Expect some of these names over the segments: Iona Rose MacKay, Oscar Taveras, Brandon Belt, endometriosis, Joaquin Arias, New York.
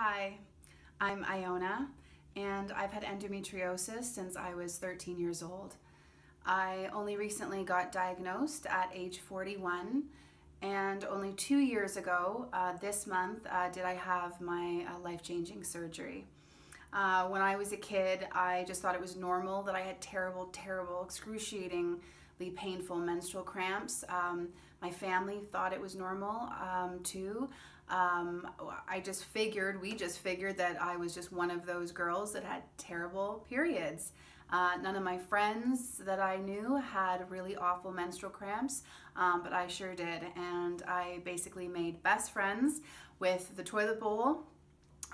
Hi, I'm Iona, and I've had endometriosis since I was 13 years old. I only recently got diagnosed at age 41, and only 2 years ago, this month, did I have my life-changing surgery. When I was a kid, I just thought it was normal that I had terrible, terrible, excruciatingly painful menstrual cramps. My family thought it was normal too. We just figured that I was just one of those girls that had terrible periods. None of my friends that I knew had really awful menstrual cramps, but I sure did. And I basically made best friends with the toilet bowl.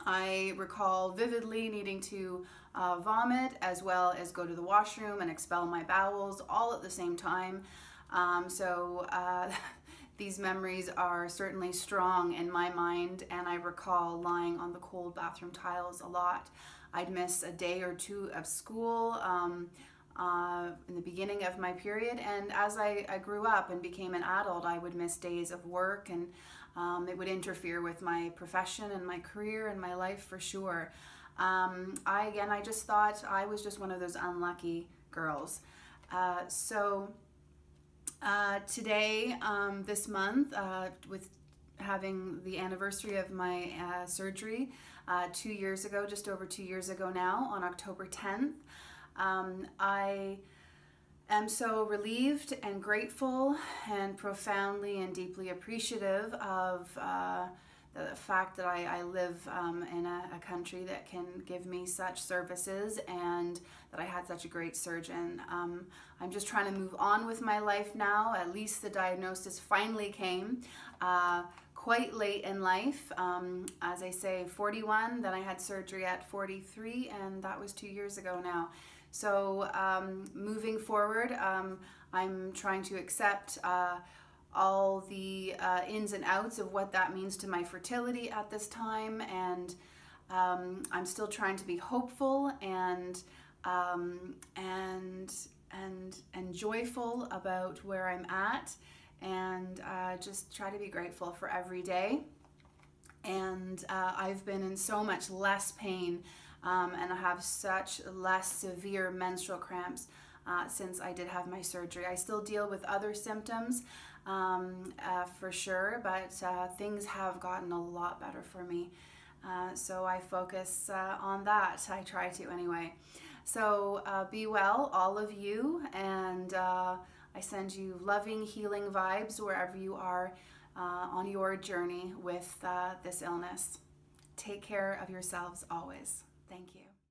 I recall vividly needing to vomit as well as go to the washroom and expel my bowels all at the same time. These memories are certainly strong in my mind, and I recall lying on the cold bathroom tiles a lot. I'd miss a day or two of school in the beginning of my period, and as I grew up and became an adult, I would miss days of work, and it would interfere with my profession and my career and my life for sure. I just thought I was just one of those unlucky girls. Today, this month, with having the anniversary of my surgery 2 years ago, just over 2 years ago now, on October 10th, I am so relieved and grateful and profoundly and deeply appreciative of the fact that I live in a country that can give me such services, and that I had such a great surgeon. I'm just trying to move on with my life now. At least the diagnosis finally came quite late in life. As I say, 41, then I had surgery at 43, and that was 2 years ago now. So moving forward, I'm trying to accept all the ins and outs of what that means to my fertility at this time, and I'm still trying to be hopeful and joyful about where I'm at, and just try to be grateful for every day. And I've been in so much less pain, and I have such less severe menstrual cramps since I did have my surgery. I still deal with other symptoms, for sure, but things have gotten a lot better for me. So I focus on that. I try to anyway. So be well, all of you, and I send you loving, healing vibes wherever you are on your journey with this illness. Take care of yourselves always. Thank you.